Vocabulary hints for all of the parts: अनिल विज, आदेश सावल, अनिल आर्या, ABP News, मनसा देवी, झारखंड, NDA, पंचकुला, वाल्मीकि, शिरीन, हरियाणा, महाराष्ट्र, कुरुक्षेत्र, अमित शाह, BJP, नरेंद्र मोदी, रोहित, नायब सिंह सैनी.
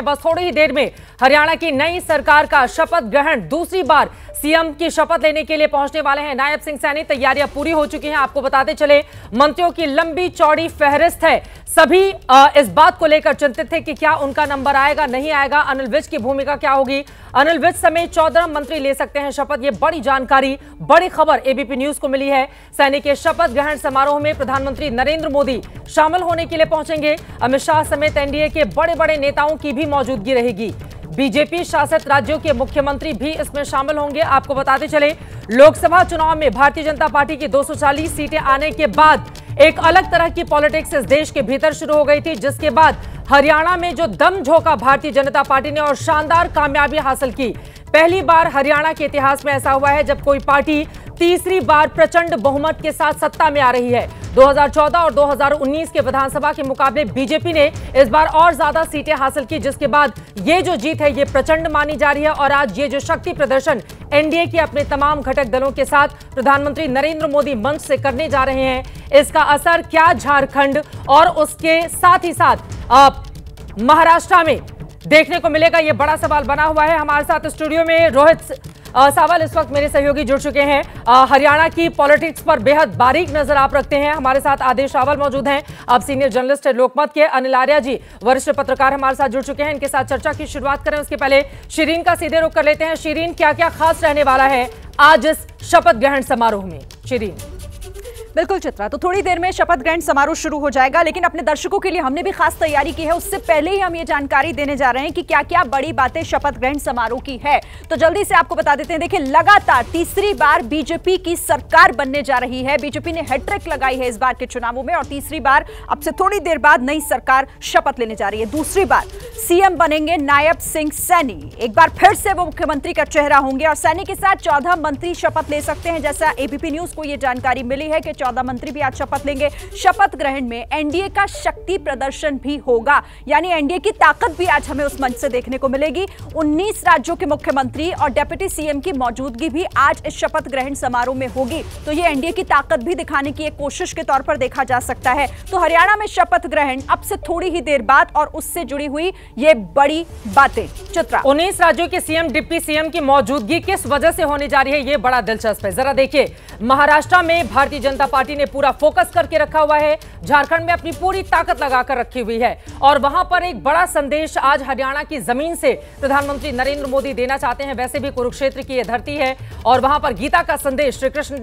बस थोड़ी ही देर में हरियाणा की नई सरकार का शपथ ग्रहण, दूसरी बार सीएम की शपथ लेने के लिए पहुंचने वाले हैं नायब सिंह सैनी। तैयारियां पूरी हो चुकी हैं। आपको बताते चले, मंत्रियों की लंबी चौड़ी फेहरिस्त है। सभी इस बात को लेकर चिंतित थे कि क्या उनका नंबर आएगा, नहीं आएगा। अनिल विज की भूमिका क्या होगी, अनिल विज समेत 14 मंत्री ले सकते हैं शपथ। ये बड़ी जानकारी, बड़ी खबर एबीपी न्यूज को मिली है। सैनी के शपथ ग्रहण समारोह में प्रधानमंत्री नरेंद्र मोदी शामिल होने के लिए पहुंचेंगे। अमित शाह समेत एनडीए के बड़े बड़े नेताओं की भी मौजूदगी रहेगी। बीजेपी शासित राज्यों के मुख्यमंत्री भी इसमें शामिल होंगे। आपको बताते चले, लोकसभा चुनाव में भारतीय जनता पार्टी की 240 सीटें आने के बाद एक अलग तरह की पॉलिटिक्स इस देश के भीतर शुरू हो गई थी, जिसके बाद हरियाणा में जो दम झोंका भारतीय जनता पार्टी ने और शानदार कामयाबी हासिल की। पहली बार हरियाणा के इतिहास में ऐसा हुआ है जब कोई पार्टी तीसरी बार प्रचंड बहुमत के साथ सत्ता में आ रही है। 2014 और 2019 के विधानसभा के मुकाबले बीजेपी ने इस बार और ज्यादा सीटें हासिल की, जिसके बाद ये जो जीत है ये प्रचंड मानी जा रही है। और आज ये जो शक्ति प्रदर्शन एनडीए के अपने तमाम घटक दलों के साथ प्रधानमंत्री नरेंद्र मोदी मंच से करने जा रहे हैं, इसका असर क्या झारखंड और उसके साथ ही साथ महाराष्ट्र में देखने को मिलेगा, ये बड़ा सवाल बना हुआ है। हमारे साथ स्टूडियो में रोहित सावल इस वक्त मेरे सहयोगी जुड़ चुके हैं। हरियाणा की पॉलिटिक्स पर बेहद बारीक नजर आप रखते हैं। हमारे साथ आदेश सावल मौजूद हैं, आप सीनियर जर्नलिस्ट है लोकमत के। अनिल आर्या जी वरिष्ठ पत्रकार हमारे साथ जुड़ चुके हैं। इनके साथ चर्चा की शुरुआत करें उसके पहले शिरीन का सीधे रुख कर लेते हैं। शिरीन, क्या क्या खास रहने वाला है आज इस शपथ ग्रहण समारोह में? शिरीन, बिल्कुल चित्रा, तो थोड़ी देर में शपथ ग्रहण समारोह शुरू हो जाएगा, लेकिन अपने दर्शकों के लिए हमने भी खास तैयारी की है। उससे पहले ही हम ये जानकारी देने जा रहे हैं कि क्या क्या बड़ी बातें शपथ ग्रहण समारोह की है, तो जल्दी से आपको बता देते हैं। देखिए, लगातार तीसरी बार बीजेपी की सरकार बनने जा रही है। बीजेपी ने हैट्रिक लगाई है इस बार के चुनावों में और तीसरी बार अब से थोड़ी देर बाद नई सरकार शपथ लेने जा रही है। दूसरी बार सीएम बनेंगे नायब सिंह सैनी। एक बार फिर से वो मुख्यमंत्री का चेहरा होंगे और सैनी के साथ 14 मंत्री शपथ ले सकते हैं, जैसा एबीपी न्यूज को यह जानकारी मिली है कि 14 मंत्री भी आज शपथ लेंगे। शपथ ग्रहण में एनडीए का शक्ति प्रदर्शन भी होगा, यानी एनडीए की ताकत भी आज हमें उस मंच से देखने को मिलेगी। 19 राज्यों के मुख्यमंत्री और डिप्टी सीएम की मौजूदगी भी आज इस शपथ ग्रहण समारोह में होगी, तो ये एनडीए की ताकत भी दिखाने की एक कोशिश के तौर पर देखा जा सकता है। तो हरियाणा में शपथ ग्रहण अब से थोड़ी ही देर बाद और उससे जुड़ी हुई ये बड़ी बातें। चित्रा, 19 राज्यों के सीएम, डिप्टी सीएम की मौजूदगी किस वजह से होने जा रही है, ये बड़ा दिलचस्प है। जरा देखिए, महाराष्ट्र में भारतीय जनता पार्टी ने पूरा फोकस करके रखा हुआ है, झारखंड में अपनी पूरी ताकत लगाकर रखी हुई है और वहां पर एक बड़ा संदेश आज हरियाणा की जमीन से प्रधानमंत्री नरेंद्र मोदी देना चाहते हैं। वैसे भी कुरुक्षेत्र की यह धरती है और वहां पर गीता का संदेश श्री कृष्ण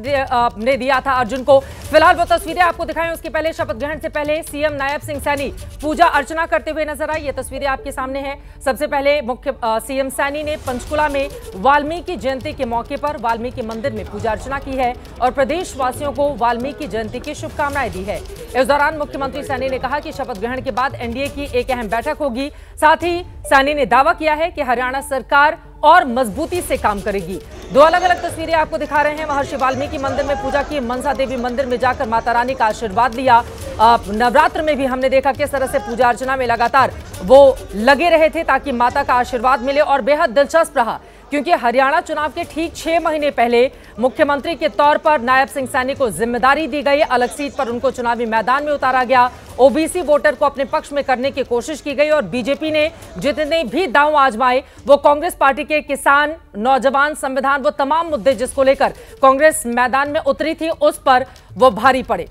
ने दिया था अर्जुन को। फिलहाल वो तस्वीरें आपको दिखाएं, उसके पहले शपथ ग्रहण से पहले सीएम नायब सिंह सैनी पूजा अर्चना करते हुए नजर आए। ये तस्वीरें आपके सामने हैं। सबसे पहले मुख्य सीएम सैनी ने पंचकुला में वाल्मीकि जयंती के मौके पर वाल्मीकि मंदिर में पूजा अर्चना की है और प्रदेशवासियों को वाल्मीकि जयंती की शुभकामनाएं दी है। इस दौरान मुख्यमंत्री सैनी ने कहा कि शपथ ग्रहण के बाद एनडीए की एक अहम बैठक होगी। साथ ही सैनी ने दावा किया है कि हरियाणा सरकार और मजबूती से काम करेगी। दो अलग अलग तस्वीरें आपको दिखा रहे हैं। महर्षि वाल्मीकि मंदिर में पूजा की, मनसा देवी मंदिर में जाकर माता रानी का आशीर्वाद लिया। नवरात्र में भी हमने देखा किस तरह से पूजा अर्चना में लगातार वो लगे रहे थे ताकि माता का आशीर्वाद मिले। और बेहद दिलचस्प रहा क्योंकि हरियाणा चुनाव के ठीक 6 महीने पहले मुख्यमंत्री के तौर पर नायब सिंह सैनी को जिम्मेदारी दी गई। अलग सीट पर उनको चुनावी मैदान में उतारा गया, ओबीसी वोटर को अपने पक्ष में करने की कोशिश की गई और बीजेपी ने जितने भी दांव आजमाए वो कांग्रेस पार्टी के किसान, नौजवान, संविधान, वो तमाम मुद्दे जिसको लेकर कांग्रेस मैदान में उतरी थी उस पर वो भारी पड़े।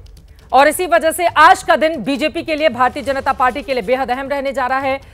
और इसी वजह से आज का दिन बीजेपी के लिए, भारतीय जनता पार्टी के लिए बेहद अहम रहने जा रहा है।